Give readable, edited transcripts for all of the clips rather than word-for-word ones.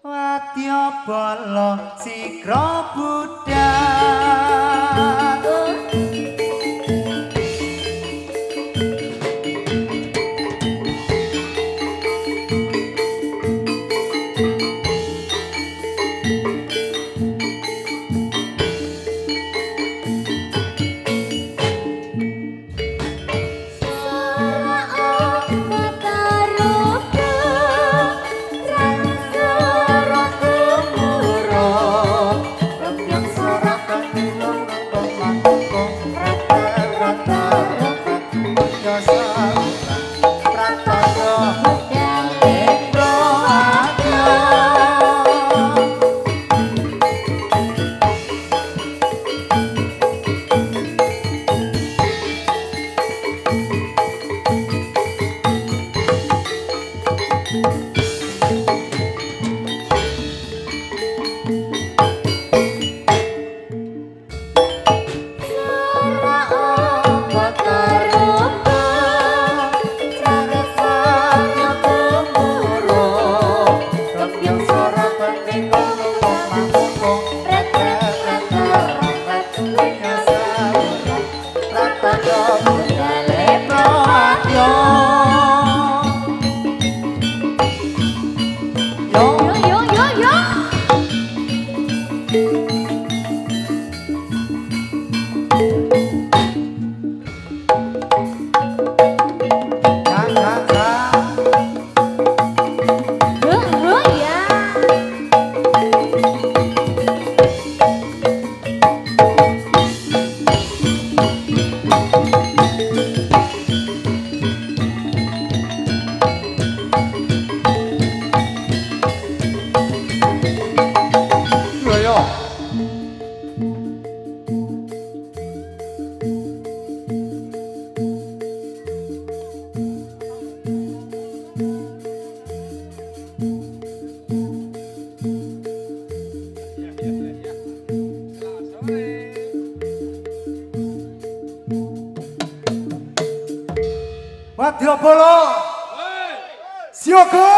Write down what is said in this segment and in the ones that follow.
Wadya bala sikra budak Wadya bala siaga.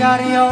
Karyo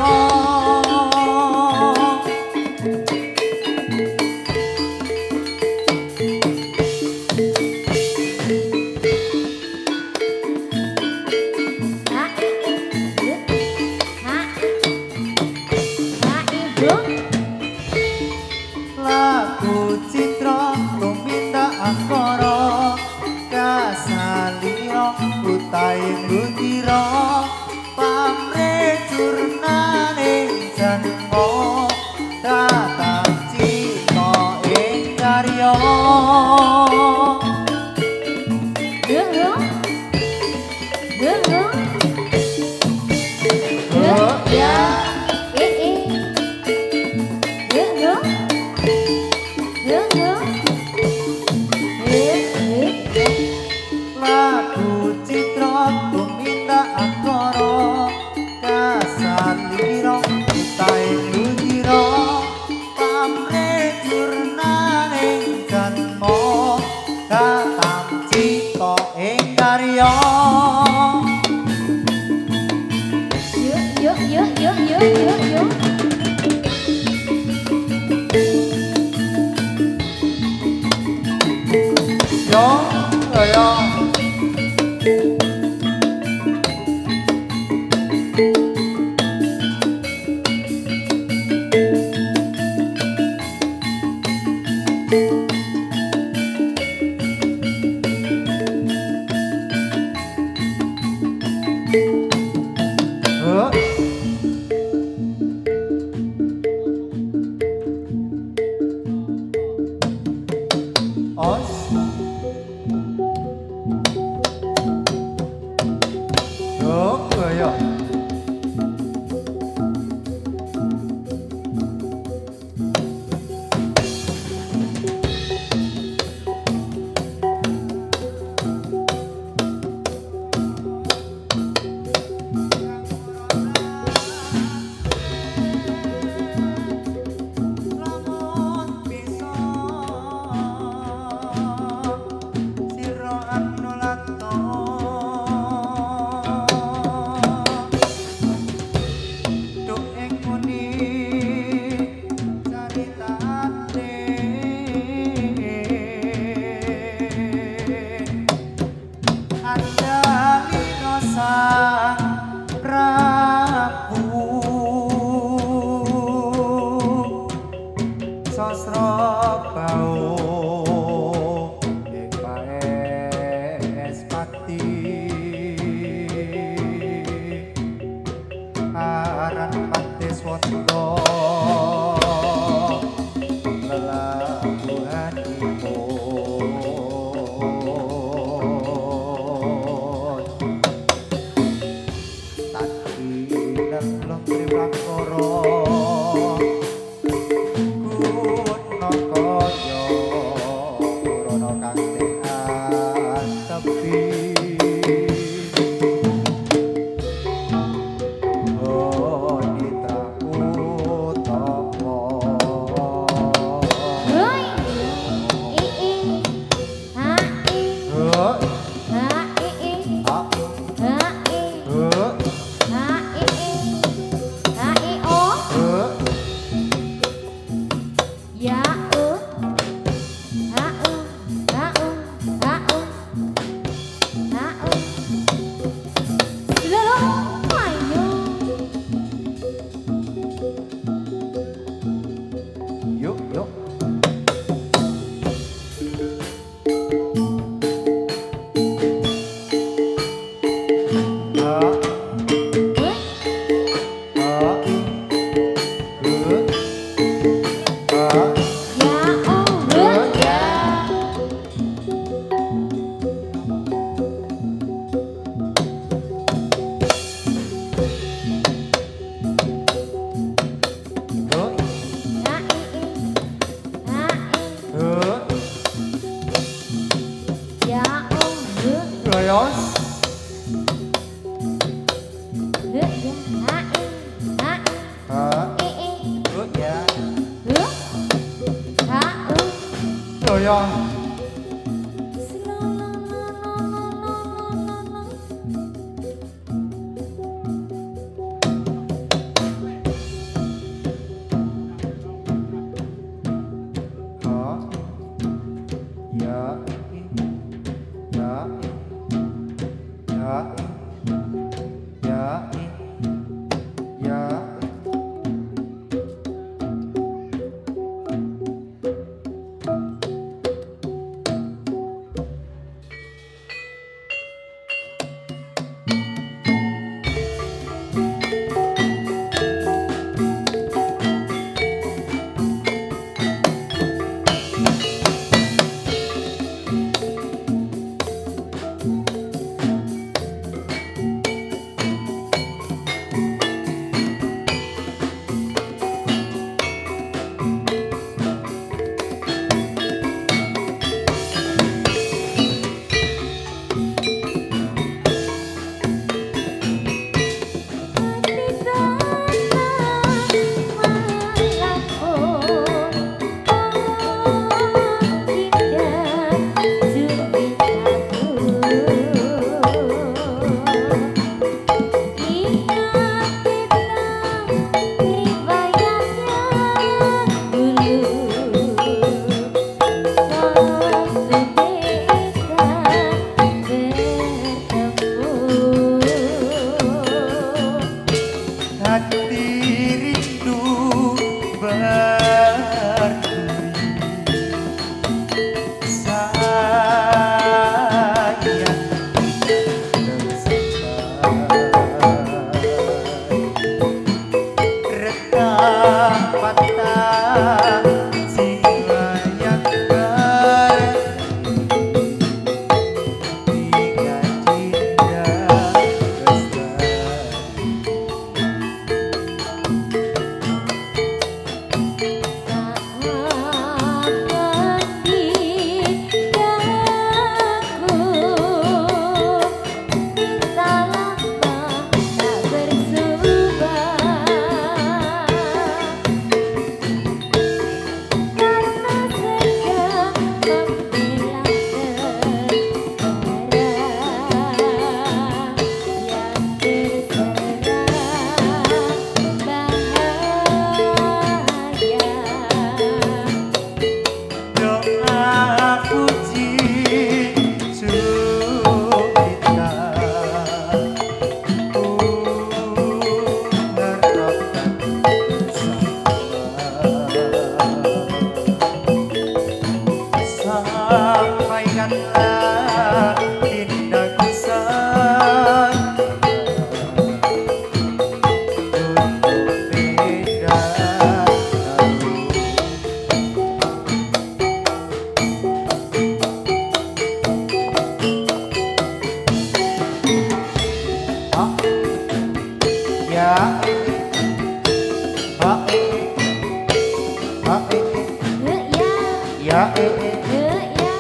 ya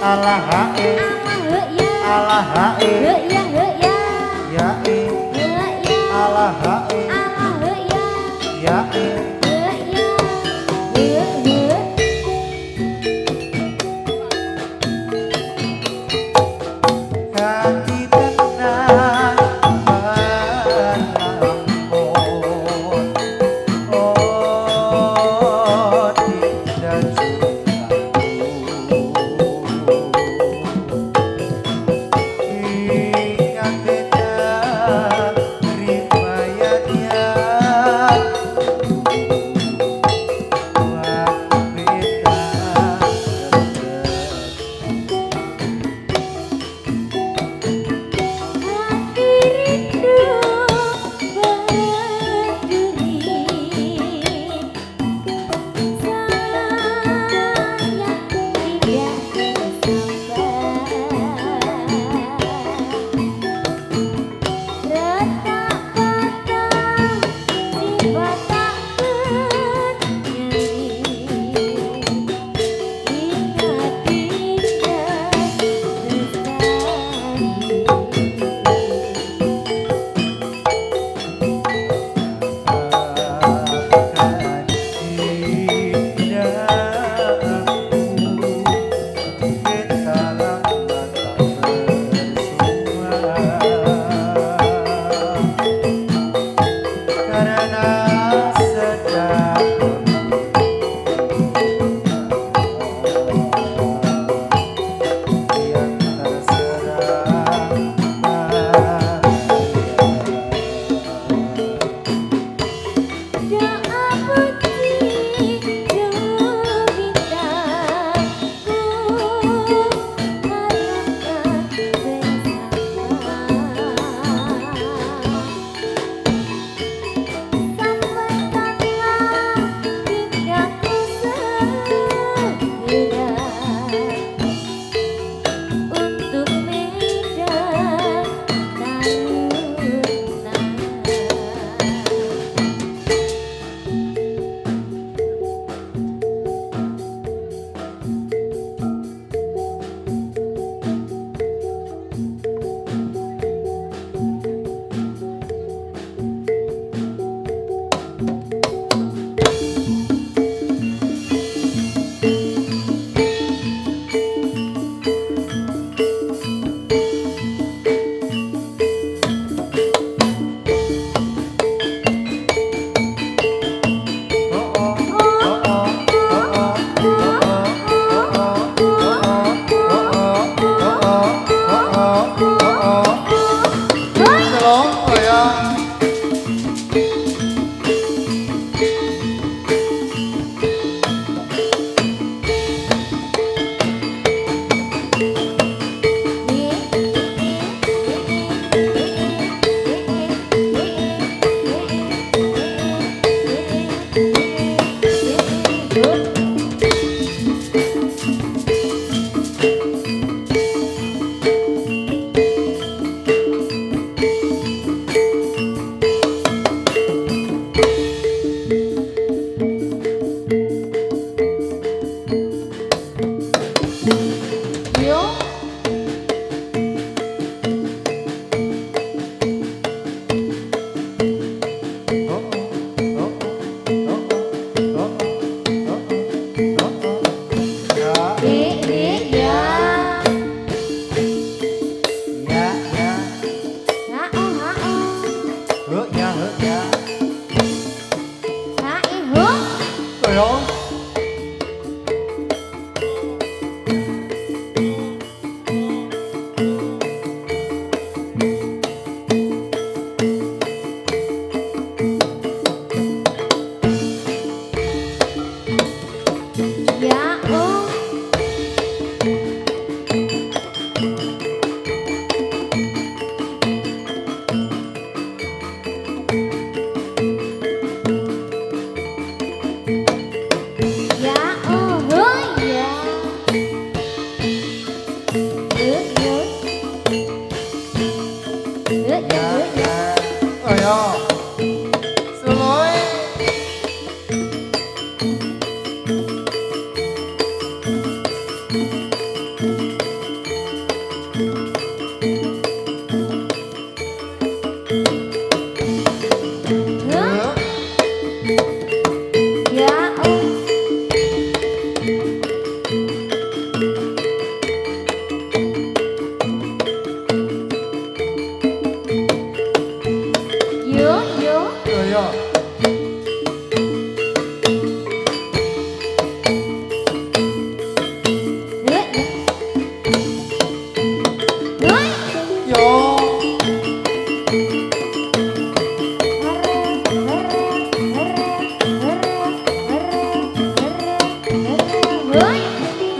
Allah ha ya Allah ha ya Allah ha ya Mriyan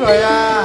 Surabaya.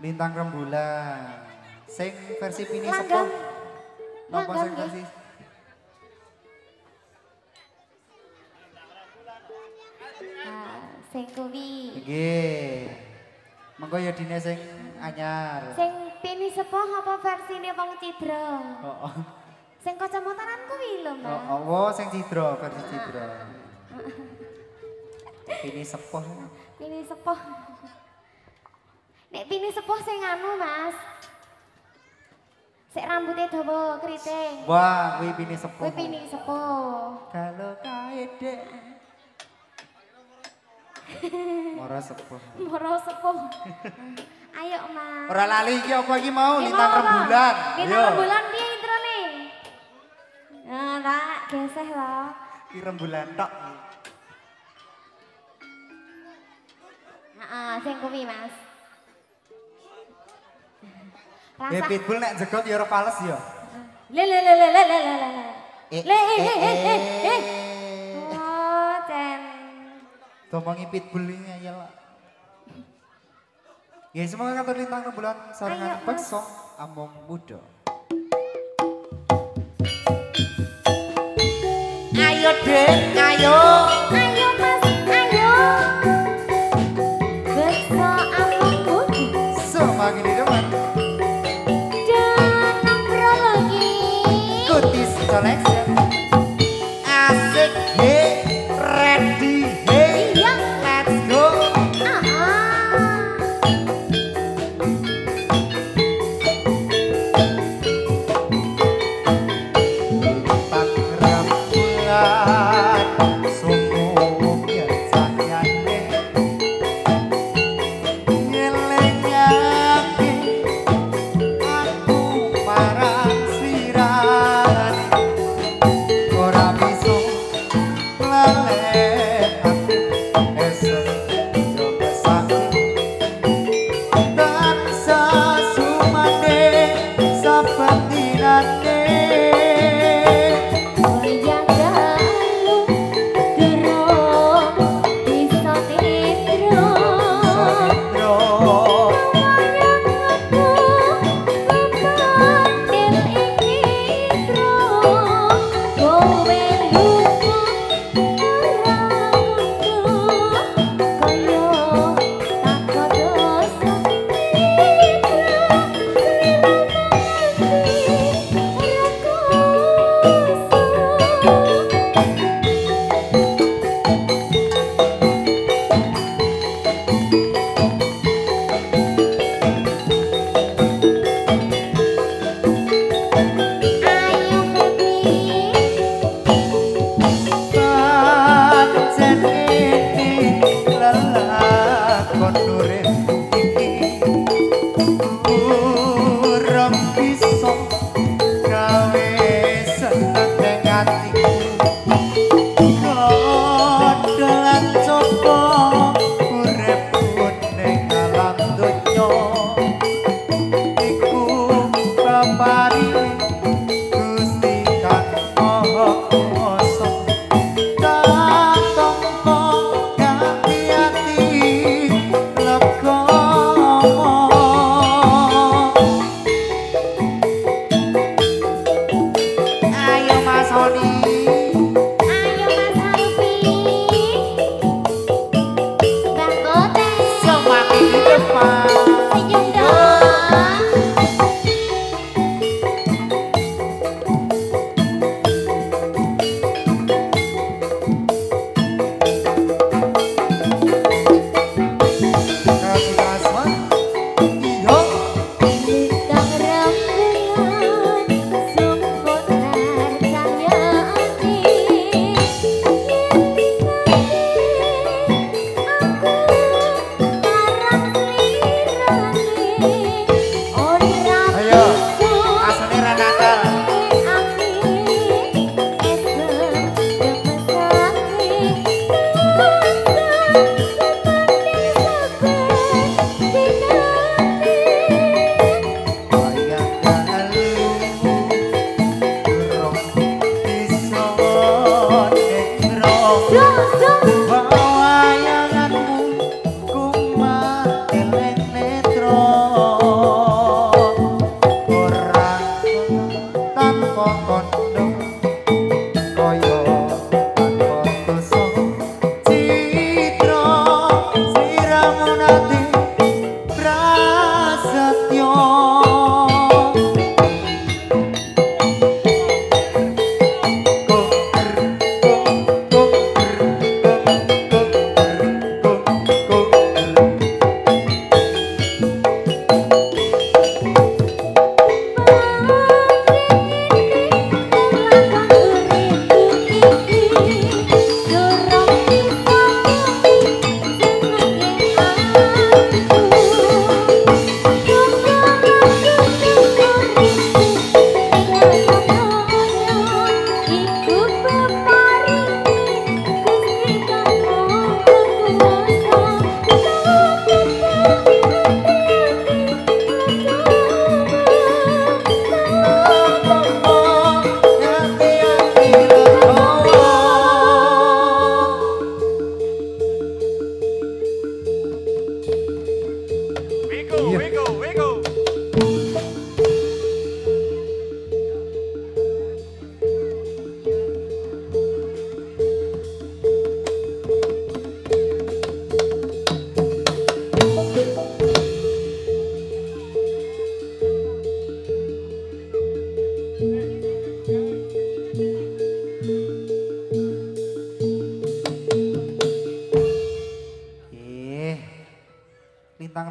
Bintang rembulan. Sing versi pini sepo. Napa sing versi? Sing kuwi. Nggih. Mengko ya dine sing anyar. Sing pini sepo apa versine wong Cidra? Heeh. Sing kacamataan kuwi lho, Mbak. Oh, sing Cidra, versi Cidra. Pini sepo. Pini sepo. Nek pini sepuh sing anu, Mas. Sik rambutnya dawa keriting. Wah, kuwi pini sepuh. Kuwi pini sepuh. Kalau kae dek. Moro sepuh. Moro sepuh. Ayo, Mas. Ora lali iki apa iki mau lintang rembulan. Lintang rembulan piye introne? Nah, tak geseh lho. Ki rembulan tok. Heeh, sing kuwi, Mas. Ya pitbull nek jegot ya ora pales ya. Oh, ten. Domongi pitbull iki ya, Pak. Ya semoga kantor lintang rembulan sarangan Bekso Among Mudho. Ayo Dek, ayo. Ayo Mas, ayo. Bekso Among Mudho. Semangat di depan. Asik, hey, ready, hey, let's go. Lintang rembulan, sungguh biasanya ngelengake aku marang sirah. Sapan dinate, oh ya,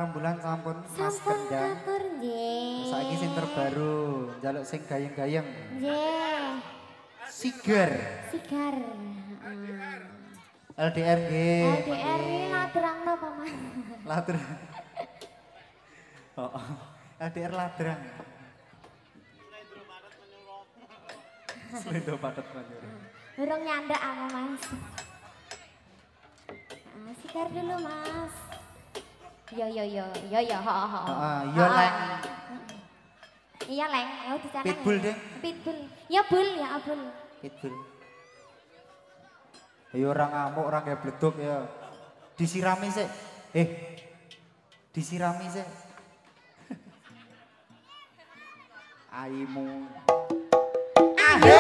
pirang bulan sampun Mas Kendang. Saiki sing terbaru, njaluk sing gayeng-gayeng. Nggih. Sigar. Sigar. LDR nggih. LDR iki ladrangno apa, Mas? Ladrang. Heeh. LDR ladrang. Slendro padet menyuruh. Urung nyandak aku, Mas. Sigar dulu, Mas. Yo ha. Yo leng. Iya leng, yo dicanang. Pitbull deh. Pitbull. Ya bul. Pitbull. Ayo orang ngamuk, orang kayak bleduk ya. Disirami sih. Disirami sih. Aimu. Ayo.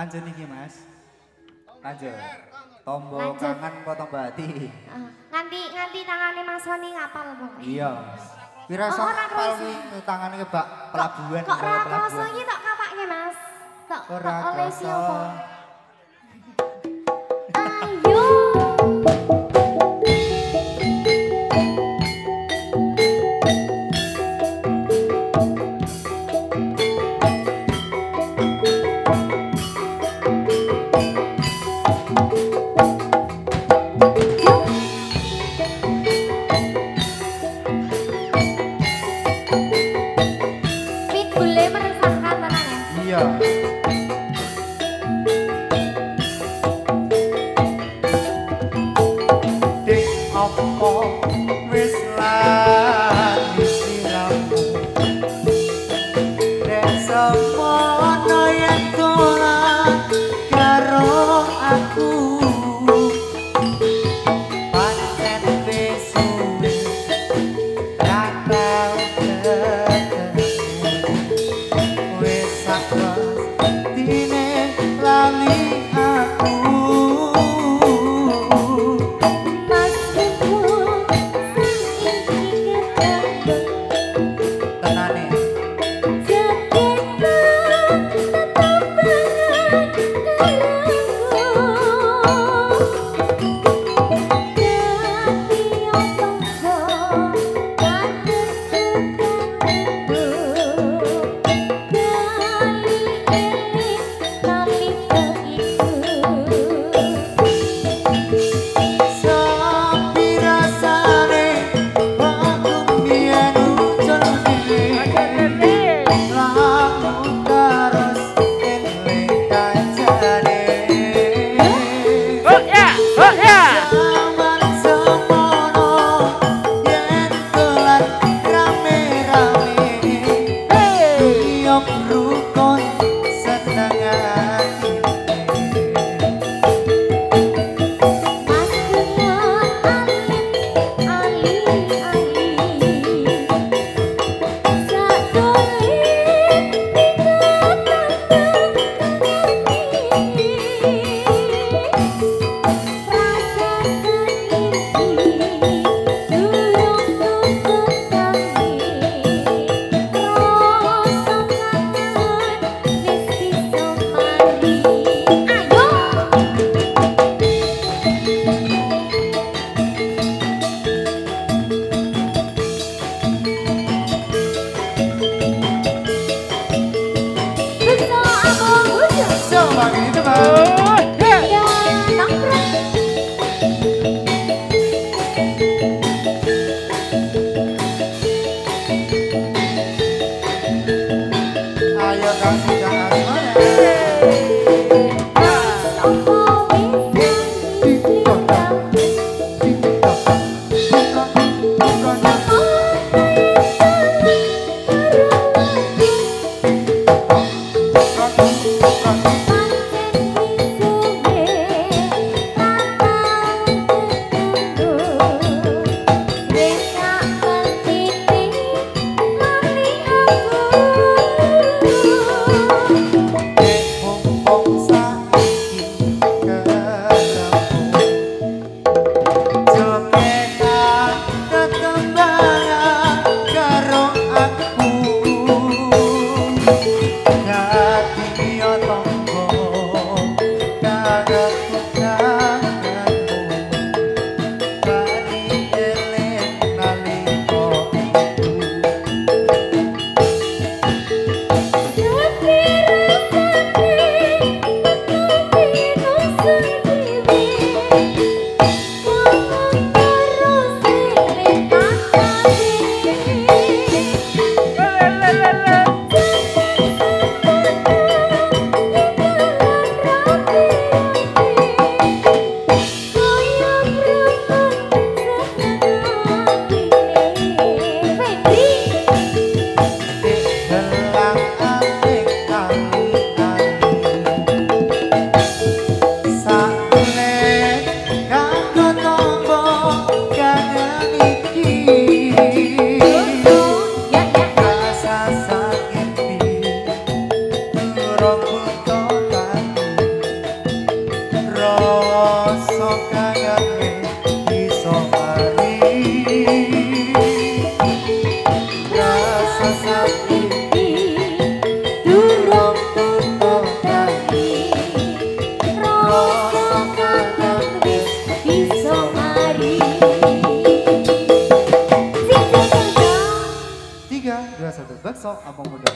lanjut nih Mas. Lanjut. Tombol kangen apa tombol hati? Nganti tangannya Mas Soni ngapal pokoknya. Iya Mas. Pirasa ngapal nih tangannya kebak pelabuhan. Kok rakoso ini tak kapaknya Mas? Tak oleh siapa? Bekso Among Mudho.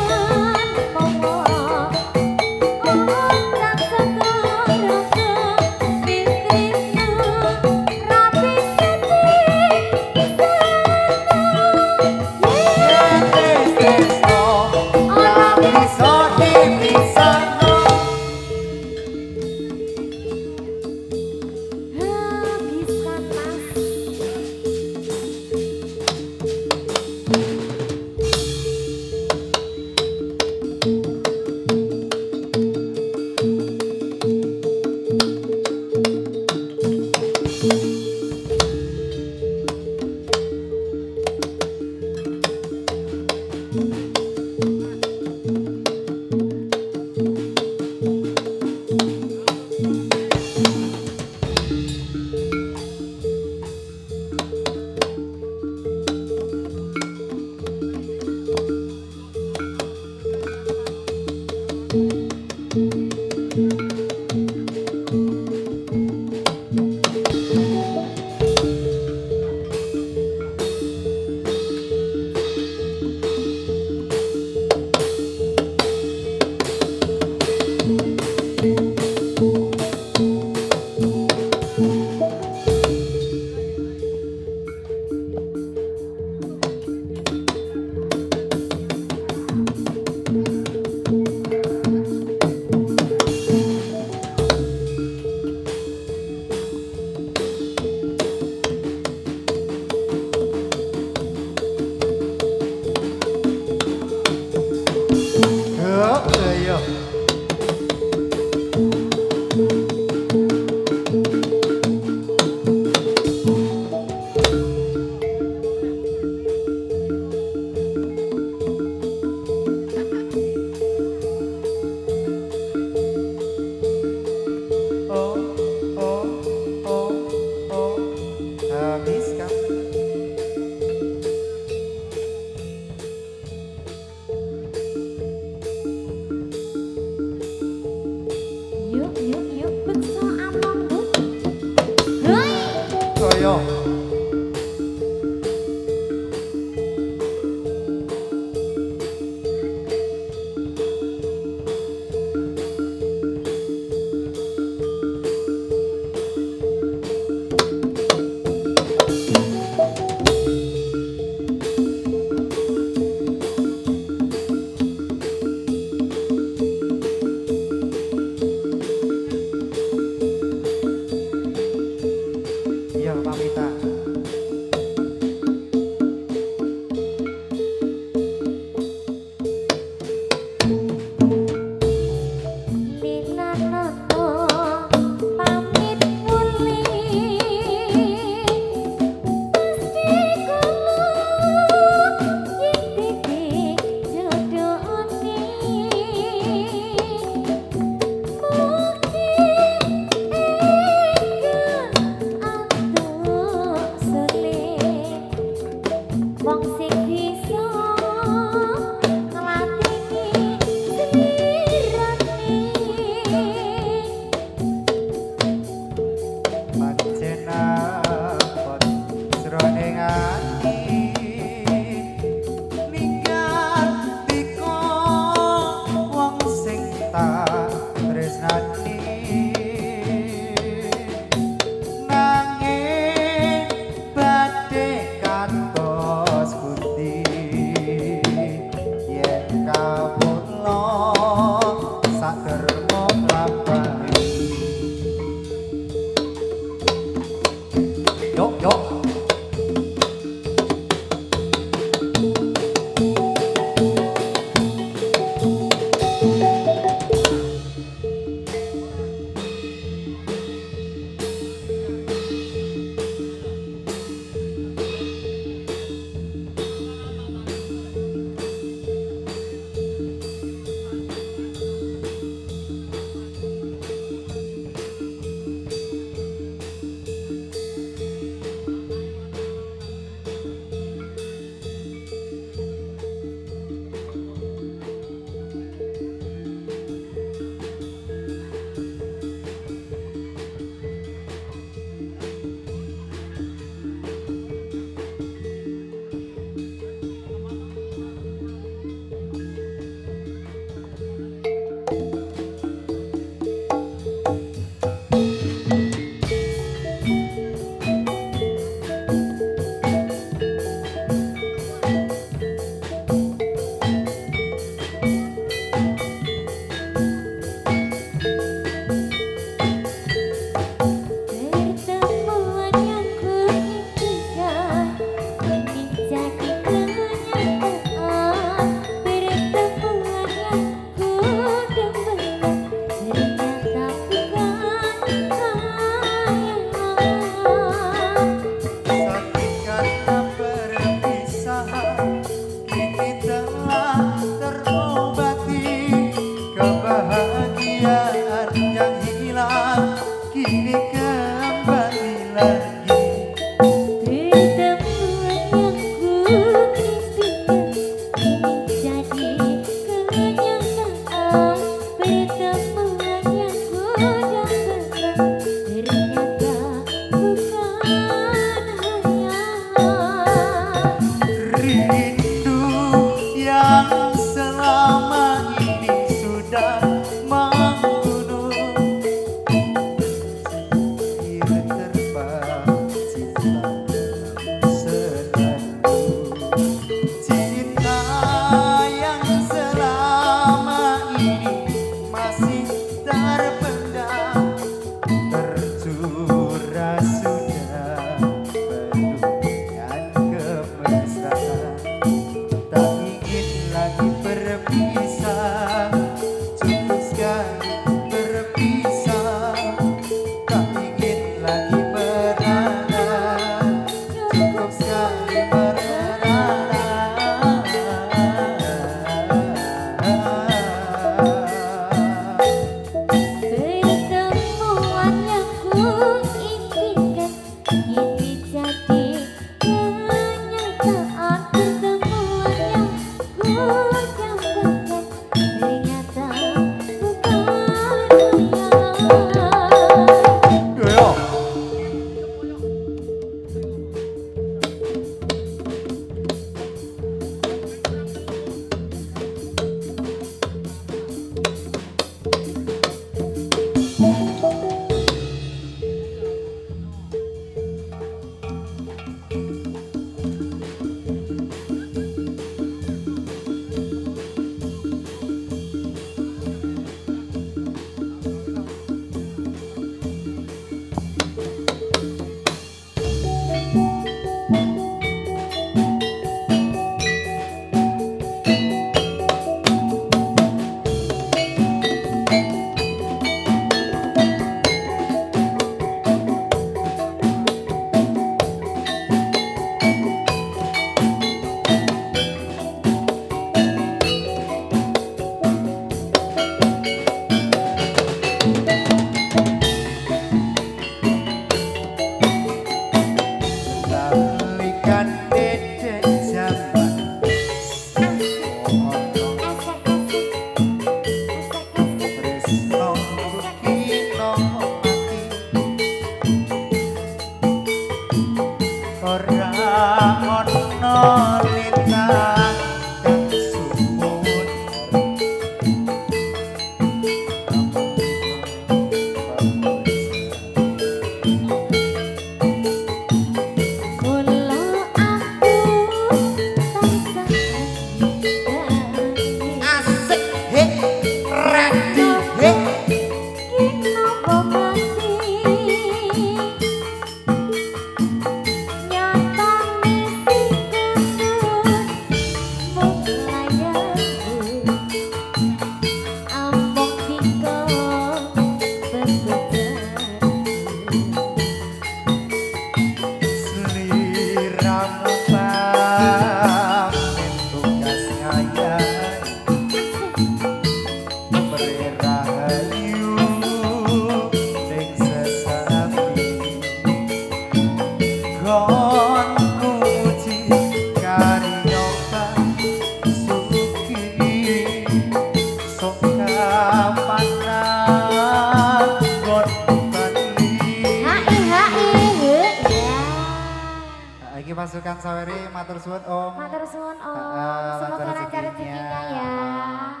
Kang Saweri, matur suwun Om. Matur suwun Om. Semoga lancar rezekinya ya.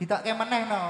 Tidak kayak meneh no.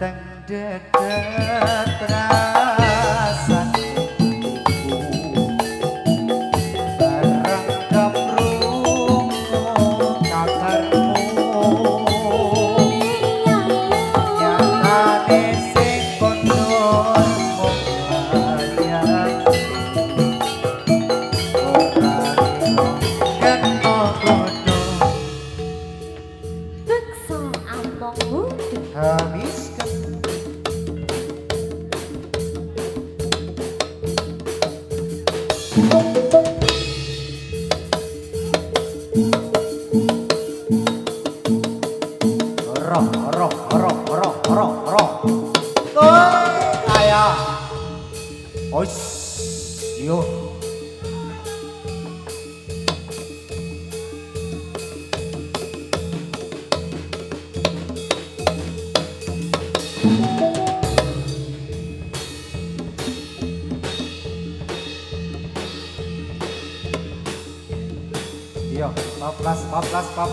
Batang dada terasa asik, ready, let's go.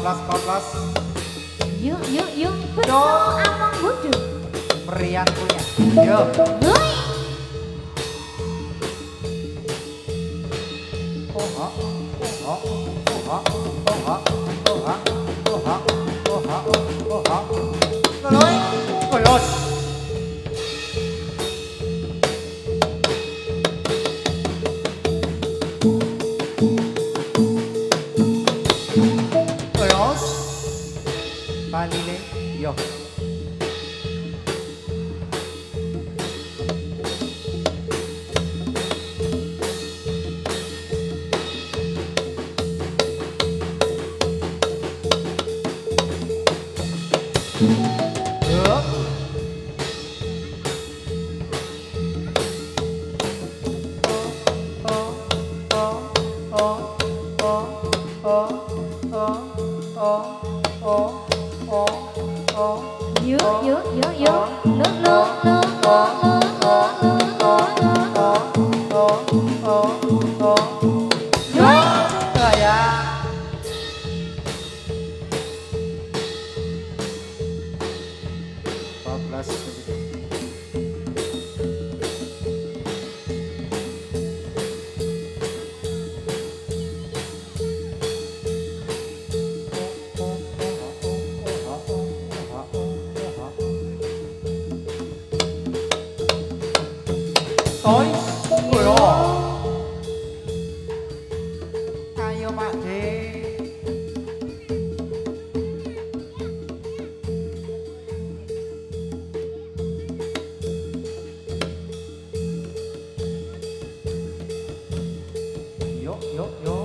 Paplas. Yuk, Bekso Among Mudho. Mriyan punya. Yuk. Sois Pulau. Ayo Pak D. Yuk, yuk, yuk.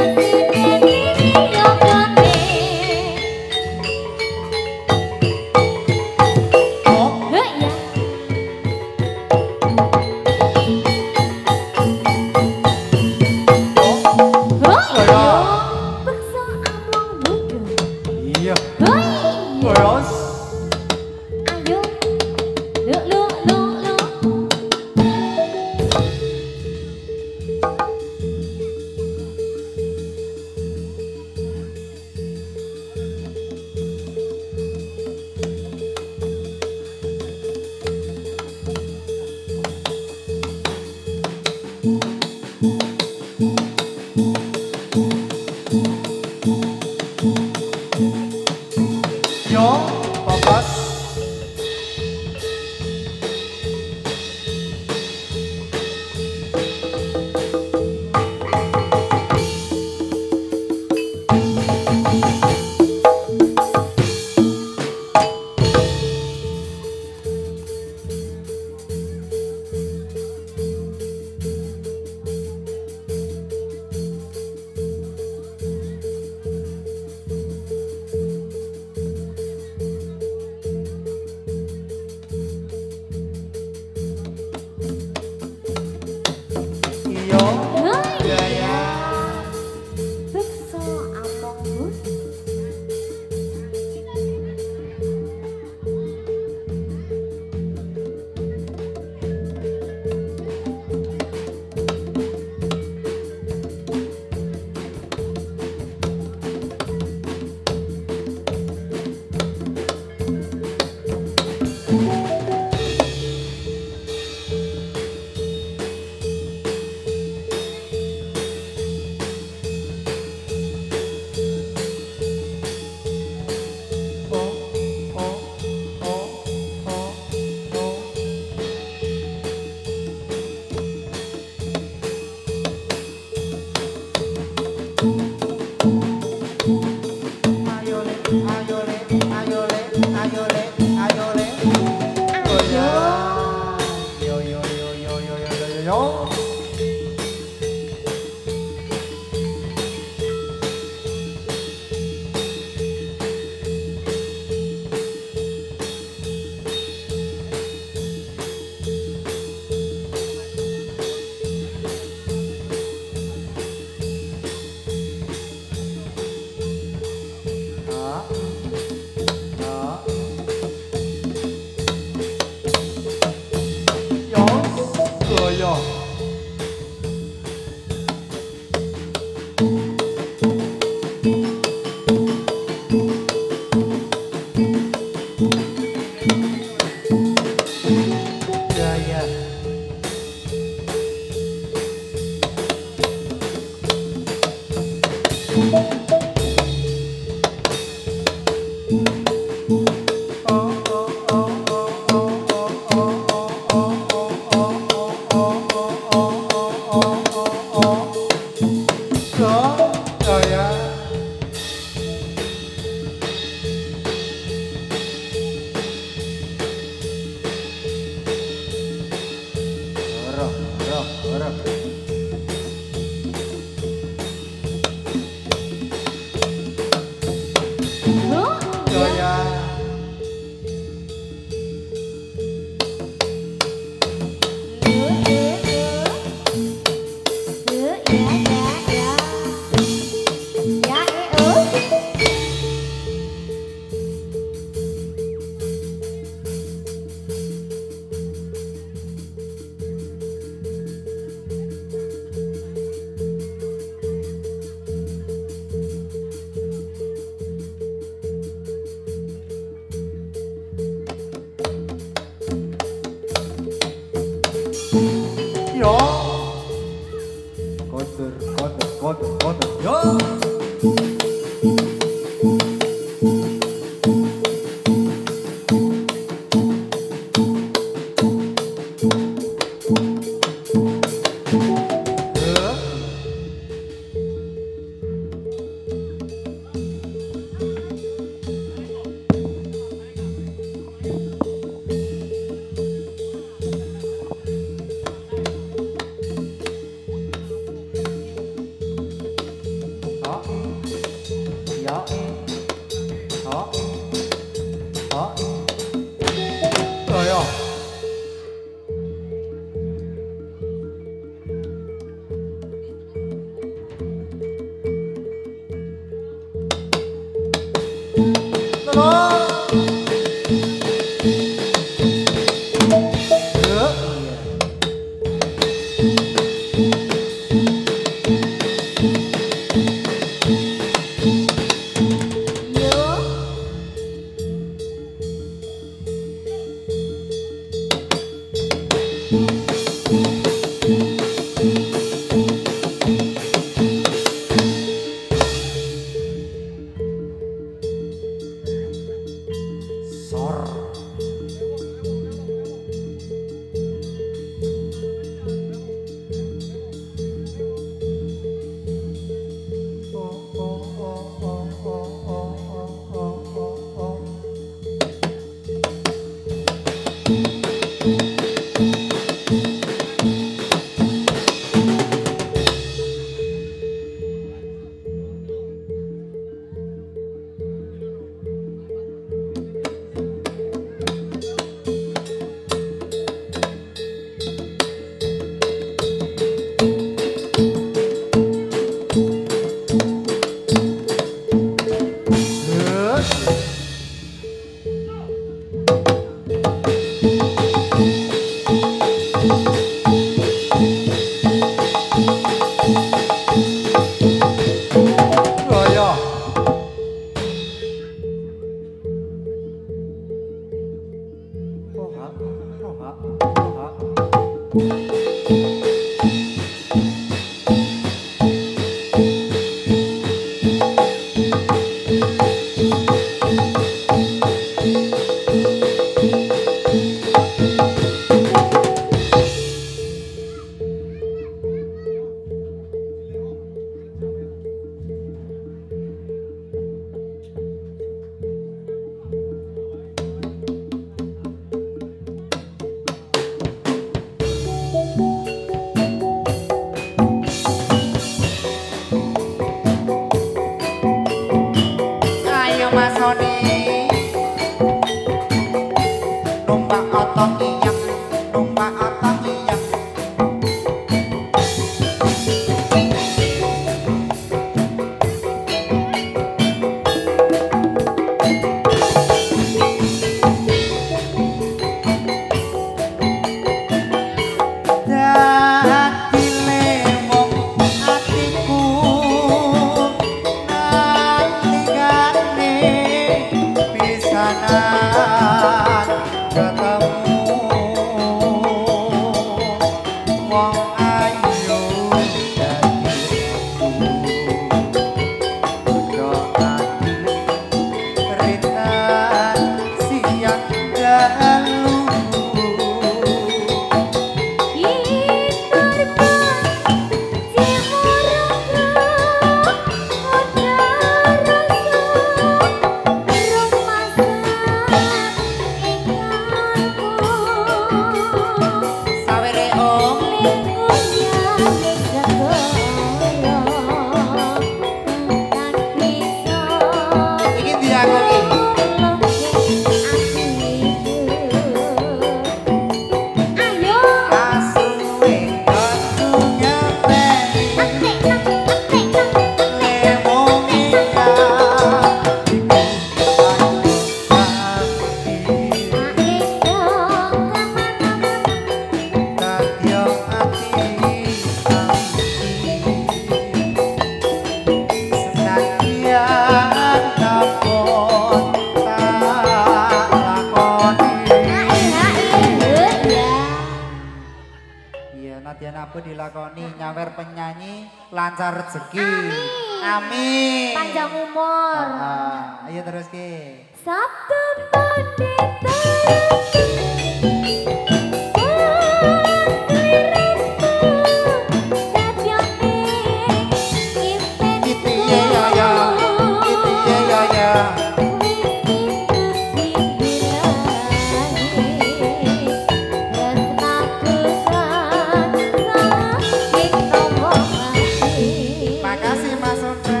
Makasih Mas Oda.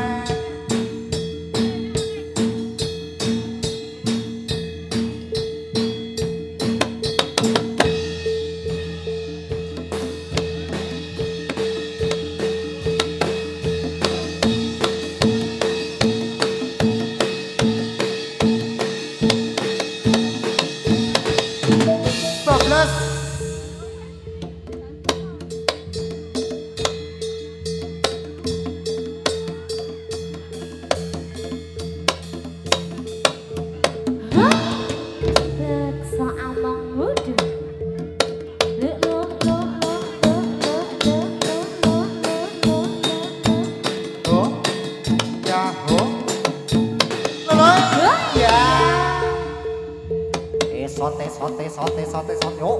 sote oh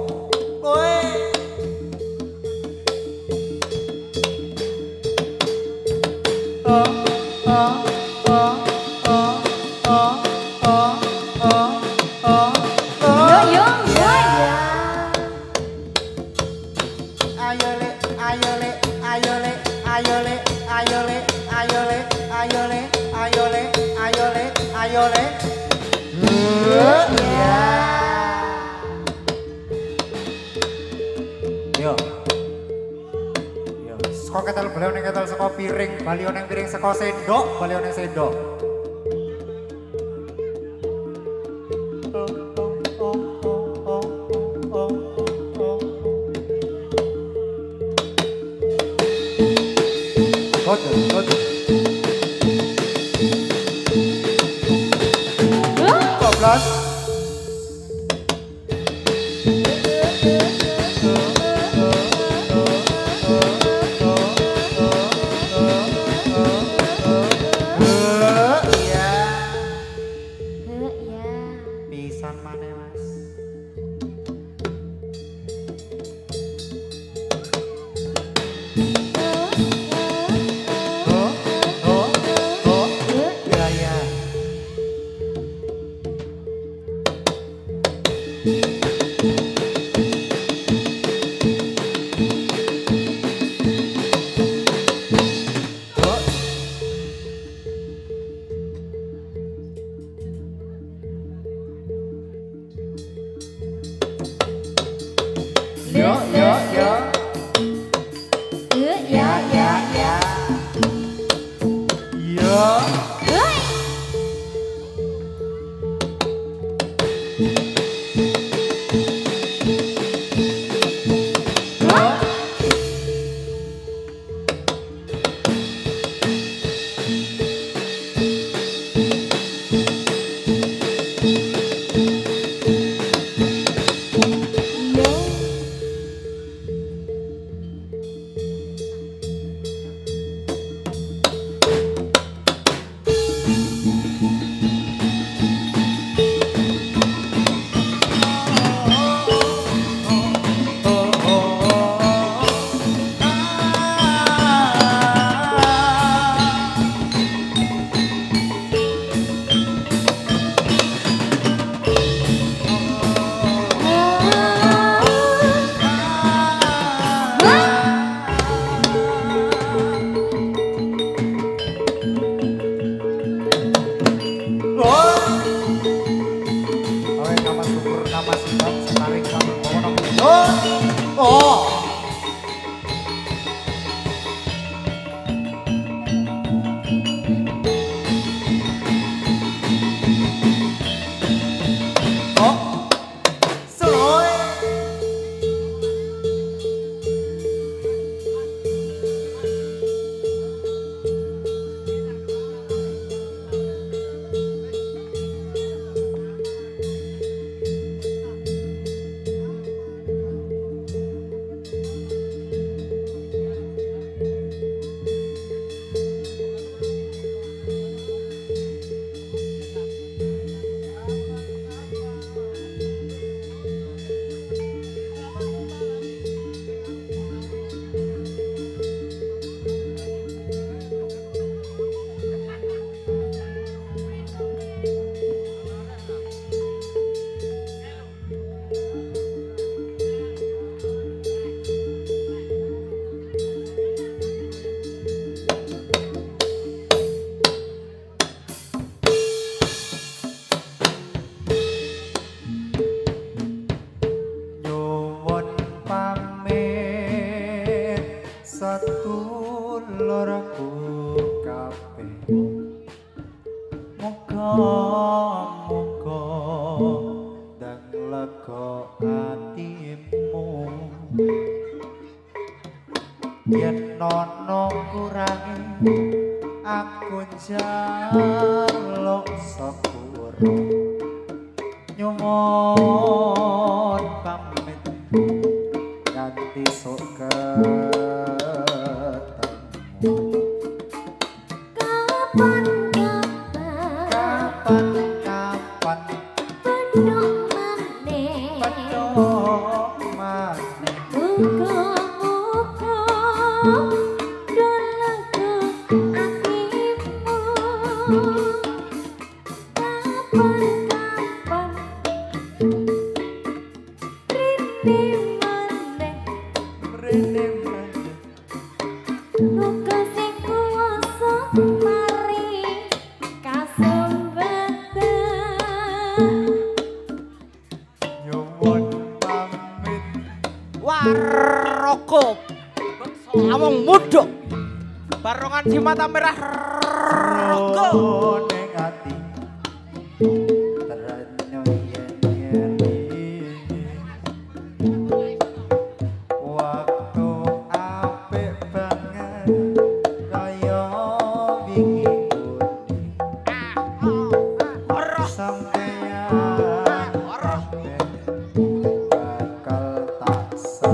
woi. Kok ketel beliau yang ketel seko piring, balion yang piring seko sendok, balion yang sendok. Kapan-kapan penuh meneh Waroko Bekso Among Mudho barongan di mata merah roko ning ati teranyo yen waktu apik banget kaya wingi ora sampeyan ora bakal taksa.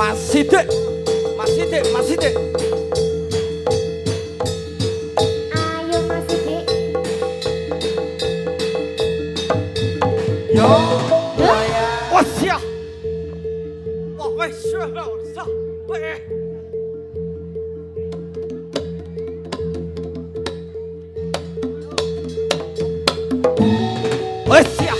Mas Sidik. Ayo Mas Sidik. Yo, saya. Wah siap. Wah besar besar. Wah siap.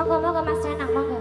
Monggo Mas Renang, monggo.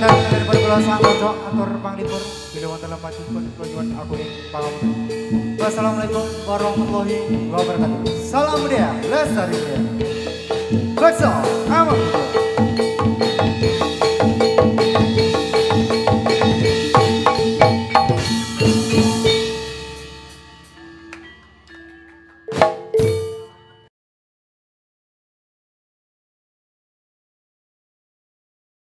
Kata dari perguruan sama cok atur panglipur bila wonten lepati kunjungan aku ing pangapunten. Wassalamualaikum warahmatullahi wabarakatuh. Salam budaya, lestari budaya. Bekso Among Mudho.